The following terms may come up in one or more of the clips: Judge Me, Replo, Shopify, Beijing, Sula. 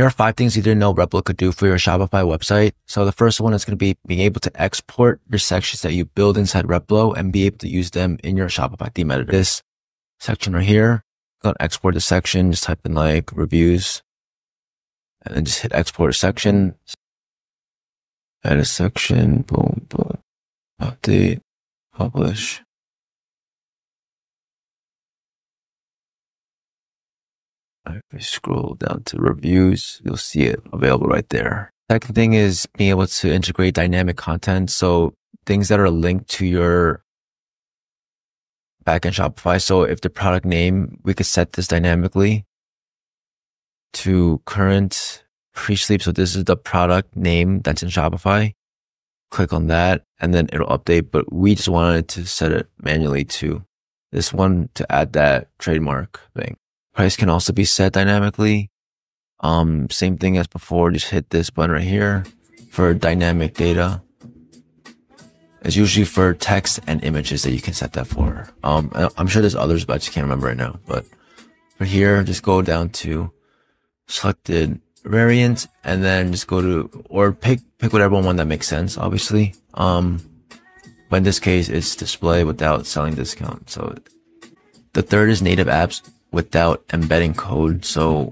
Here are 5 things you didn't know Replo could do for your Shopify website. So the first one is going to be being able to export your sections that you build inside Replo and be able to use them in your Shopify theme editor. This section right here, go to export the section, just type in like reviews and then just hit export section. Add a section, boom, boom, update, publish. If we scroll down to reviews, you'll see it available right there. Second thing is being able to integrate dynamic content. So things that are linked to your backend Shopify. So if the product name, we could set this dynamically to current pre-sleep. So this is the product name that's in Shopify. Click on that and then it'll update. But we just wanted to set it manually to this one to add that trademark thing. Price can also be set dynamically. Same thing as before, just hit this button right here for dynamic data. It's usually for text and images that you can set that for. I'm sure there's others, but I just can't remember right now. But for here, just go down to selected variant and then just go to, or pick whatever one that makes sense, obviously. But in this case, it's display without selling discount. So the third is native apps without embedding code. So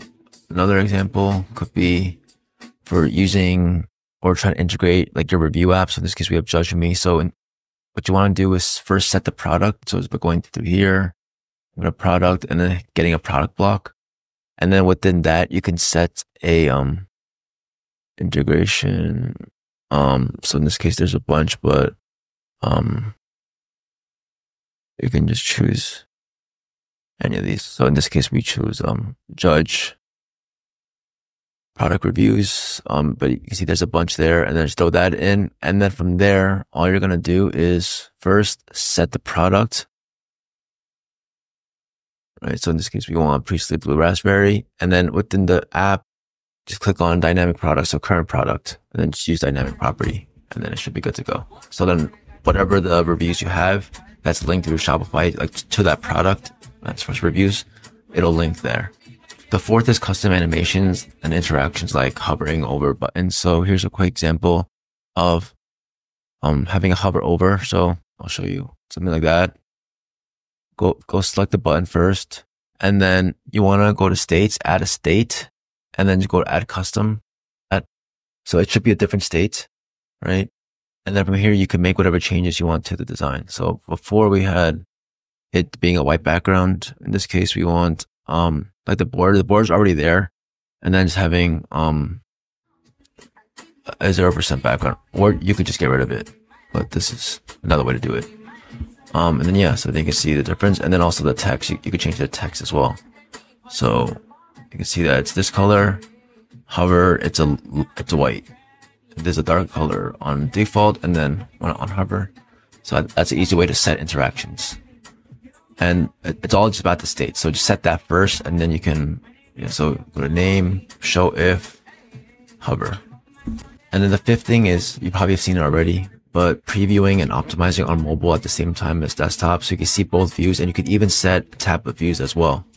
another example could be for using or trying to integrate like your review app. So in this case, we have Judge Me. So what you want to do is first set the product. So it's by going through here, with a product and then getting a product block. And then within that, you can set a integration. So in this case, there's a bunch, but you can just choose any of these. So in this case, we choose judge product reviews, but you can see there's a bunch there, and then just throw that in. And then from there, all you're going to do is first set the product. Right. So in this case, we want pre-sleep blue raspberry, and then within the app, just click on dynamic product. So current product, and then just use dynamic property, and then it should be good to go. So then whatever the reviews you have that's linked through Shopify, like to that product, as far as reviews, it'll link there. The fourth is custom animations and interactions like hovering over buttons. So here's a quick example of having a hover over. So I'll show you something like that. Go select the button first, and then you want to go to states, add a state, and then you go to add custom. So it should be a different state, right? And then from here, you can make whatever changes you want to the design. So before we had it being a white background. In this case, we want like the board's already there, and then just having a 0% background, or you could just get rid of it, but this is another way to do it. And then yeah, so then you can see the difference, and then also the text, you could change the text as well. So you can see that it's this color, hover, it's a white, there's a dark color on default, and then on hover. So that's an easy way to set interactions. And it's all just about the state. So just set that first, and then you can, so go to name, show if, hover. And then the fifth thing is, you probably have seen it already, but previewing and optimizing on mobile at the same time as desktop. So you can see both views, and you could even set tab of views as well.